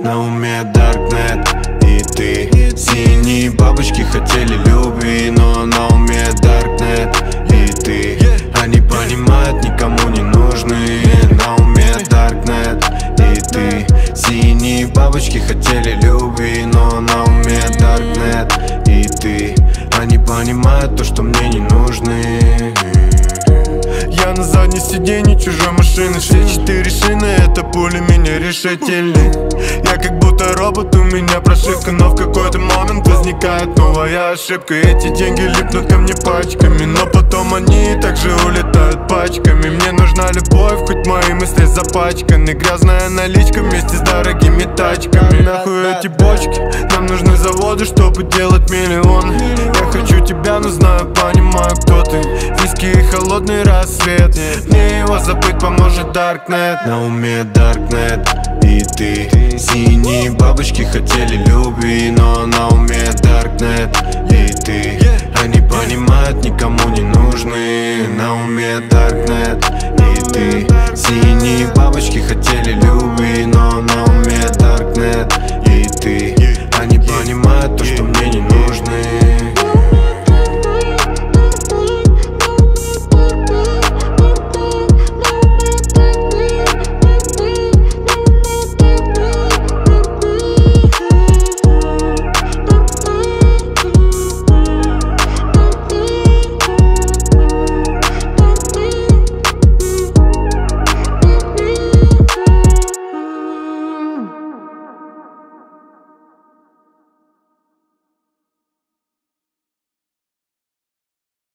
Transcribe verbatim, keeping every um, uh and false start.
На уме Darknet и ты. Синие бабочки хотели любви, но на уме Darknet и ты. Они понимают, никому не нужны. На уме Darknet и ты. Синие бабочки хотели любви, но на уме Darknet и ты. Они понимают то, что мне не нужны. Я на заднем сиденье чужой машины. Все четыре шины, это пули меня решительны. Я как будто робот, у меня прошивка, но в какой-то момент возникает новая ошибка. Эти деньги липнут ко мне пачками, но потом они также улетают пачками. Мне нужна любовь, хоть мои мысли запачканы. Грязная наличка вместе с дорогими тачками. Нахуй эти бочки, нам нужны заводы, чтобы делать миллионы. Я хочу тебя, но знаю, понимаю, кто ты. Виски и холодный рассвет, мне его забыть поможет Darknet. На уме Darknet и ты. Синие бабочки хотели любви, но на уме Darknet и ты. Они понимают, никому не нужны. На уме Darknet и ты. Синие бабочки хотели любви, но